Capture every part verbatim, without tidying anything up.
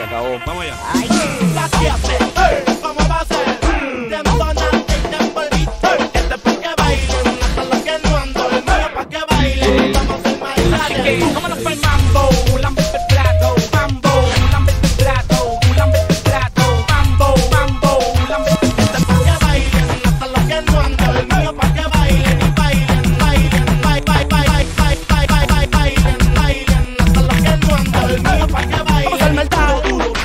Se acabó. Vamos allá. Ay, hey, ¿cómo va a ser? Tentona, que este es pa' que bailen, hasta los que no ando, el mío pa' que bailen. Vamos en Maldades, vámonos pa'l mambo, un vez el plato, mambo, un vez el plato, un vez el plato, mambo, mambo, un vez el plato, pa' que bailen, hasta los que no ando, el mío pa' que bailen, bailen, bailen, bailen, bailen, bailen, bailen, bailen, hasta los que no ando, el mío pa' que bailen.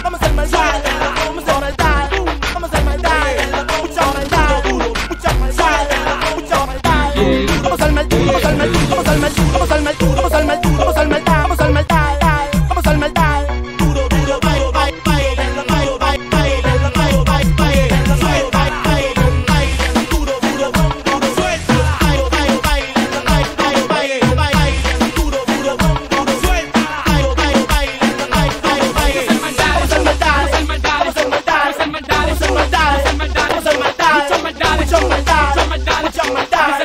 Vamos al Maldades. Vamos al Maldades, vamos al Maldades, vamos al Maldades, vamos al Maldades, vamos al Maldades. Duro, duro, bailo, bailo, bailo, bailo, bailo, bailo, bailo, bailo, bailo, bailo, bailo, bailo, duro, duro, duro, suelta. Bailo, bailo, bailo, bailo, bailo, bailo, duro, duro, duro, suelta. Bailo, bailo, bailo, bailo, bailo. Vamos al Maldades, vamos al Maldades, vamos al Maldades, vamos al Maldades, vamos al Maldades, vamos al Maldades, mucho Maldades, mucho Maldades, mucho Maldades.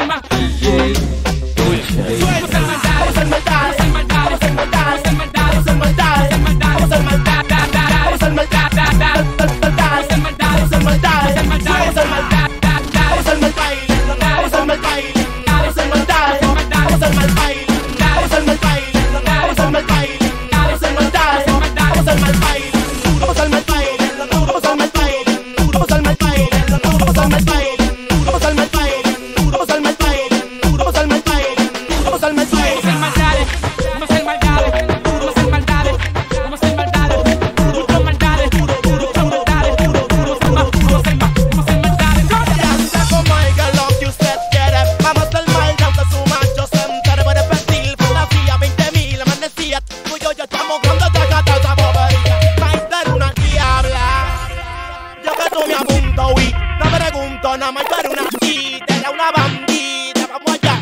Nada más tú eres una chita, era una bandida, vamos allá.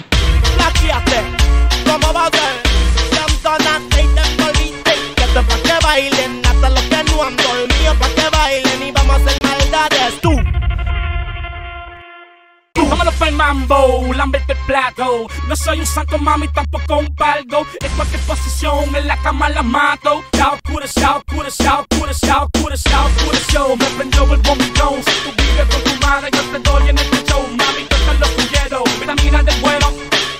La criaste, ¿cómo va a ser? Cantonaste y te volviste. Que esto es pa' que bailen, hasta los que no han dormido pa' que bailen. Y vamos a hacer maldades, tú. Vámonos pa'l mambo, lámbete el plato. No soy un santo, mami, tampoco un palgo. En cualquier posición, en la cama la mato. Ya oscura, ya oscura, ya oscura, ya oscura, ya oscura, yo. Me prendió el vomitón, si tú vives con tu madre, yo te doy en este show, mami, yo te lo puñero. Vitamina de bueno,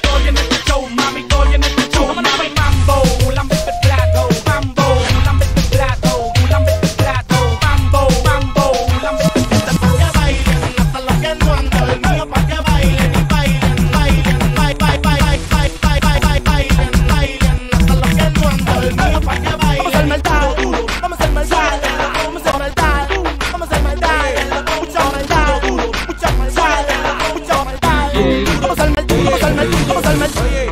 doy en este show, mami, doy en este show. Vámonos pa'l mambo, lámbete el plato, mambo, lámbete el plato, lámbete el plato, mambo, mambo, lámbete el plato. Pa' que bailen, hasta los que no ando, el mío pa' que bailen, bailen, bailen, bailen, bailen, bailen, bailen, bailen, bailen, hasta los que no ando, el mío pa' que bailen. Vamos al Maldades, duro, vamos al Maldades. Vamos al Maldades, vamos al Maldades, vamos al Maldades.